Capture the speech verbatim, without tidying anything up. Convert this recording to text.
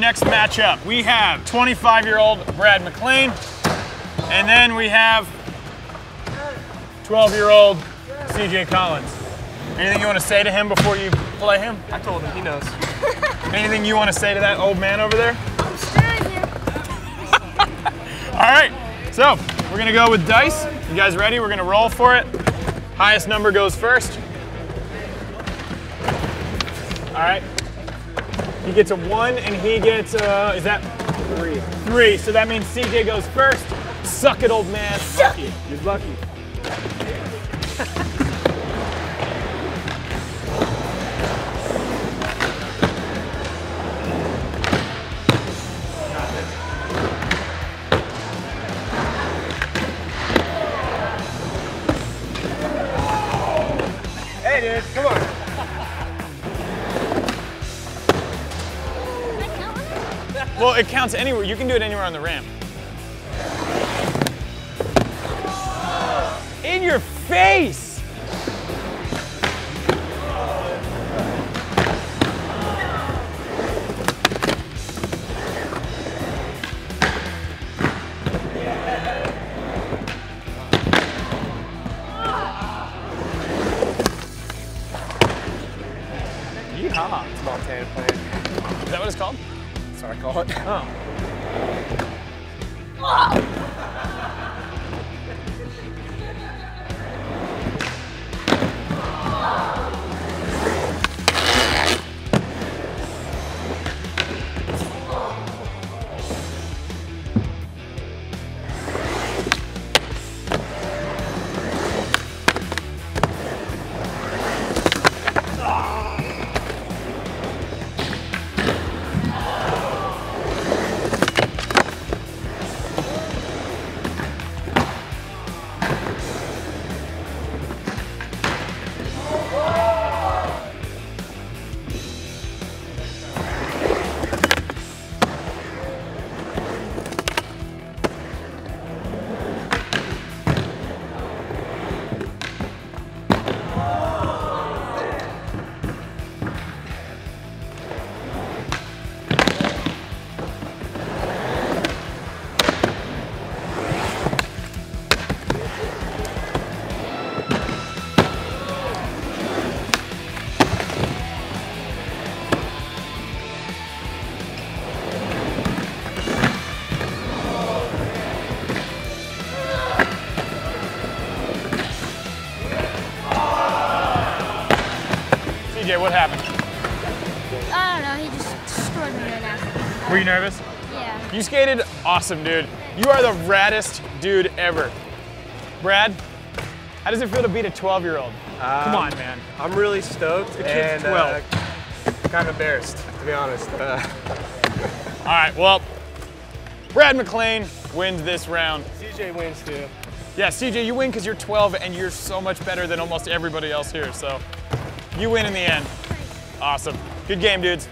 next matchup. We have twenty-five-year-old Brad McClain, and then we have twelve-year-old C J Collins. Anything you want to say to him before you play him? I told him, he knows. Anything you want to say to that old man over there? I'm staring here. All right, so we're going to go with dice. You guys ready? We're going to roll for it. Highest number goes first. All right. He gets a one, and he gets a, is that? Three. Three, so that means C J goes first. Suck it, old man. Suck it. You're lucky. Hey, dude, come on. Well, it counts anywhere. You can do it anywhere on the ramp. In your face! Yeehaw! It's called Tanner Plan. Is that what it's called? That's what I call it. Oh. What happened? I don't know, he just destroyed me right now. Were you nervous? Yeah. You skated awesome, dude. You are the raddest dude ever. Brad, how does it feel to beat a twelve-year-old? Um, Come on, man. I'm really stoked. The kid's and, twelve. Uh, kind of embarrassed, to be honest. Uh. All right, well, Brad McClain wins this round. C J wins, too. Yeah, C J, you win because you're twelve and you're so much better than almost everybody else here, so. You win in the end. Awesome. Good game, dudes.